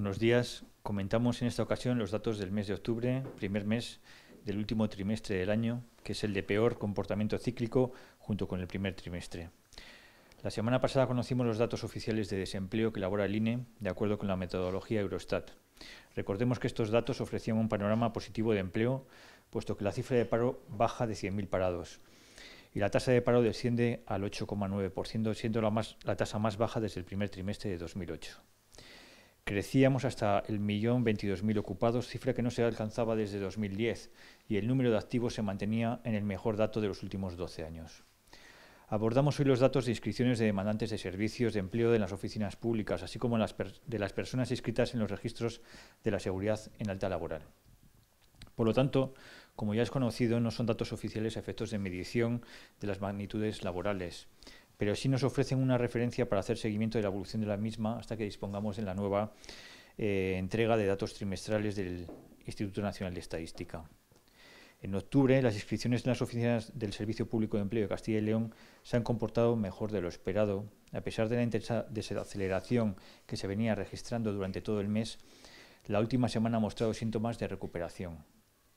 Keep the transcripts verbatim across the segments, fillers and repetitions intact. Buenos días. Comentamos en esta ocasión los datos del mes de octubre, primer mes del último trimestre del año, que es el de peor comportamiento cíclico junto con el primer trimestre. La semana pasada conocimos los datos oficiales de desempleo que elabora el I N E de acuerdo con la metodología Eurostat. Recordemos que estos datos ofrecían un panorama positivo de empleo, puesto que la cifra de paro baja de cien mil parados y la tasa de paro desciende al ocho coma nueve por ciento, siendo la, más, la tasa más baja desde el primer trimestre de dos mil ocho. Crecíamos hasta el millón veintidós mil ocupados, cifra que no se alcanzaba desde dos mil diez, y el número de activos se mantenía en el mejor dato de los últimos doce años. Abordamos hoy los datos de inscripciones de demandantes de servicios de empleo en las oficinas públicas, así como las de las personas inscritas en los registros de la seguridad en alta laboral. Por lo tanto, como ya es conocido, no son datos oficiales a efectos de medición de las magnitudes laborales, pero sí nos ofrecen una referencia para hacer seguimiento de la evolución de la misma hasta que dispongamos de la nueva eh, entrega de datos trimestrales del Instituto Nacional de Estadística. En octubre, las inscripciones en las oficinas del Servicio Público de Empleo de Castilla y León se han comportado mejor de lo esperado, a pesar de la intensa desaceleración que se venía registrando durante todo el mes. La última semana ha mostrado síntomas de recuperación.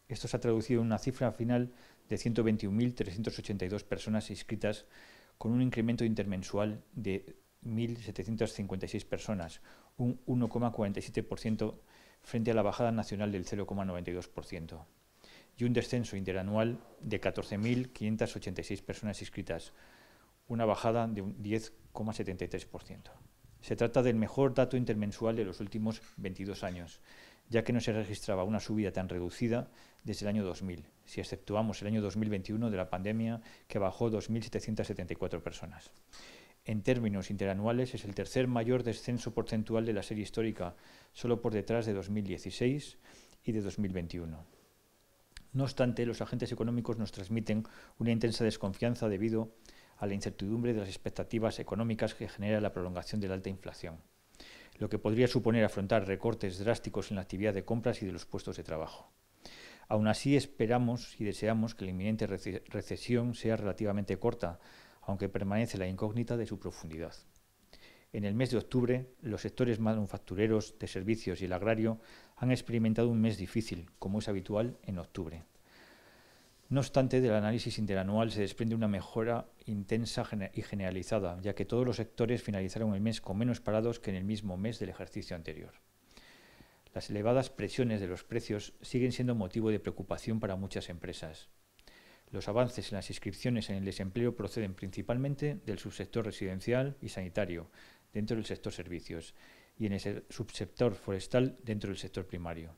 Esto se ha traducido en una cifra final de ciento veintiún mil trescientas ochenta y dos personas inscritas, con un incremento intermensual de mil setecientas cincuenta y seis personas, un uno coma cuarenta y siete por ciento frente a la bajada nacional del cero coma noventa y dos por ciento. Y un descenso interanual de catorce mil quinientas ochenta y seis personas inscritas, una bajada de un diez coma setenta y tres por ciento. Se trata del mejor dato intermensual de los últimos veintidós años, ya que no se registraba una subida tan reducida desde el año dos mil, si exceptuamos el año dos mil veintiuno de la pandemia, que bajó dos mil setecientas setenta y cuatro personas. En términos interanuales, es el tercer mayor descenso porcentual de la serie histórica, solo por detrás de dos mil dieciséis y de dos mil veintiuno. No obstante, los agentes económicos nos transmiten una intensa desconfianza debido a la incertidumbre de las expectativas económicas que genera la prolongación de la alta inflación, lo que podría suponer afrontar recortes drásticos en la actividad de compras y de los puestos de trabajo. Aún así, esperamos y deseamos que la inminente rece- recesión sea relativamente corta, aunque permanece la incógnita de su profundidad. En el mes de octubre, los sectores manufactureros, de servicios y el agrario han experimentado un mes difícil, como es habitual en octubre. No obstante, del análisis interanual se desprende una mejora intensa y generalizada, ya que todos los sectores finalizaron el mes con menos parados que en el mismo mes del ejercicio anterior. Las elevadas presiones de los precios siguen siendo motivo de preocupación para muchas empresas. Los avances en las inscripciones en el desempleo proceden principalmente del subsector residencial y sanitario, dentro del sector servicios, y en el subsector forestal dentro del sector primario.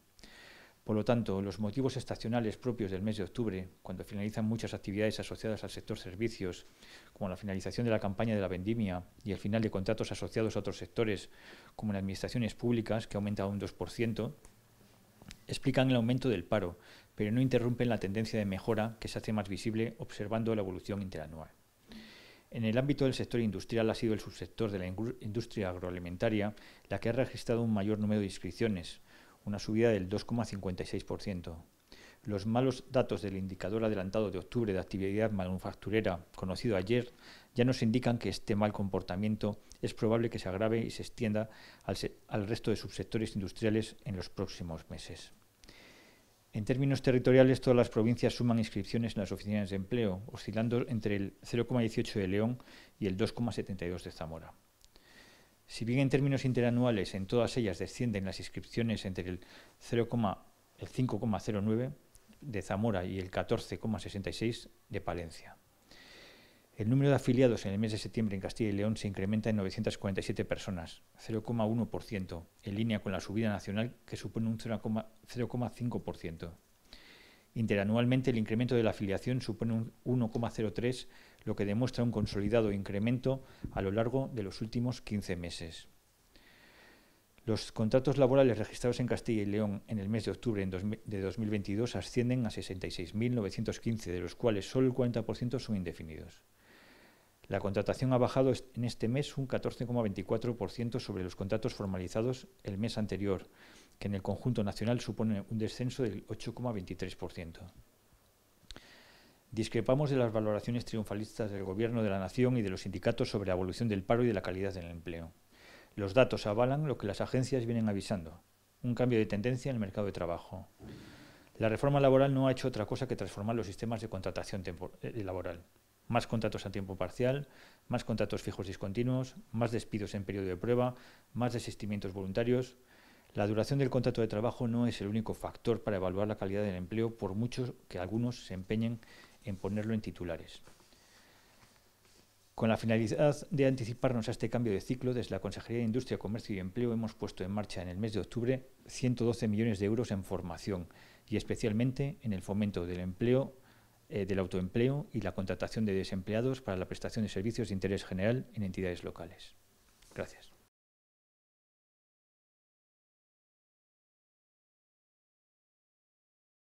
Por lo tanto, los motivos estacionales propios del mes de octubre, cuando finalizan muchas actividades asociadas al sector servicios, como la finalización de la campaña de la vendimia y el final de contratos asociados a otros sectores, como en administraciones públicas, que ha aumentado un dos por ciento, explican el aumento del paro, pero no interrumpen la tendencia de mejora que se hace más visible observando la evolución interanual. En el ámbito del sector industrial ha sido el subsector de la industria agroalimentaria la que ha registrado un mayor número de inscripciones, una subida del dos coma cincuenta y seis por ciento. Los malos datos del indicador adelantado de octubre de actividad manufacturera, conocido ayer, ya nos indican que este mal comportamiento es probable que se agrave y se extienda al, se al resto de subsectores industriales en los próximos meses. En términos territoriales, todas las provincias suman inscripciones en las oficinas de empleo, oscilando entre el cero coma dieciocho de León y el dos coma setenta y dos de Zamora. Si bien en términos interanuales en todas ellas descienden las inscripciones entre el cinco coma cero nueve de Zamora y el catorce coma sesenta y seis de Palencia. El número de afiliados en el mes de septiembre en Castilla y León se incrementa en novecientas cuarenta y siete personas, cero coma uno por ciento, en línea con la subida nacional que supone un cero coma cinco por ciento. Interanualmente el incremento de la afiliación supone un uno coma cero tres por ciento, lo que demuestra un consolidado incremento a lo largo de los últimos quince meses. Los contratos laborales registrados en Castilla y León en el mes de octubre de dos mil veintidós ascienden a sesenta y seis mil novecientos quince, de los cuales solo el cuarenta por ciento son indefinidos. La contratación ha bajado en este mes un catorce coma veinticuatro por ciento sobre los contratos formalizados el mes anterior, que en el conjunto nacional supone un descenso del ocho coma veintitrés por ciento. Discrepamos de las valoraciones triunfalistas del Gobierno de la Nación y de los sindicatos sobre la evolución del paro y de la calidad del empleo. Los datos avalan lo que las agencias vienen avisando, un cambio de tendencia en el mercado de trabajo. La reforma laboral no ha hecho otra cosa que transformar los sistemas de contratación laboral. Más contratos a tiempo parcial, más contratos fijos discontinuos, más despidos en periodo de prueba, más desistimientos voluntarios. La duración del contrato de trabajo no es el único factor para evaluar la calidad del empleo, por mucho que algunos se empeñen en ponerlo en titulares. Con la finalidad de anticiparnos a este cambio de ciclo, desde la Consejería de Industria, Comercio y Empleo hemos puesto en marcha en el mes de octubre ciento doce millones de euros en formación y especialmente en el fomento del empleo, eh, del autoempleo y la contratación de desempleados para la prestación de servicios de interés general en entidades locales. Gracias.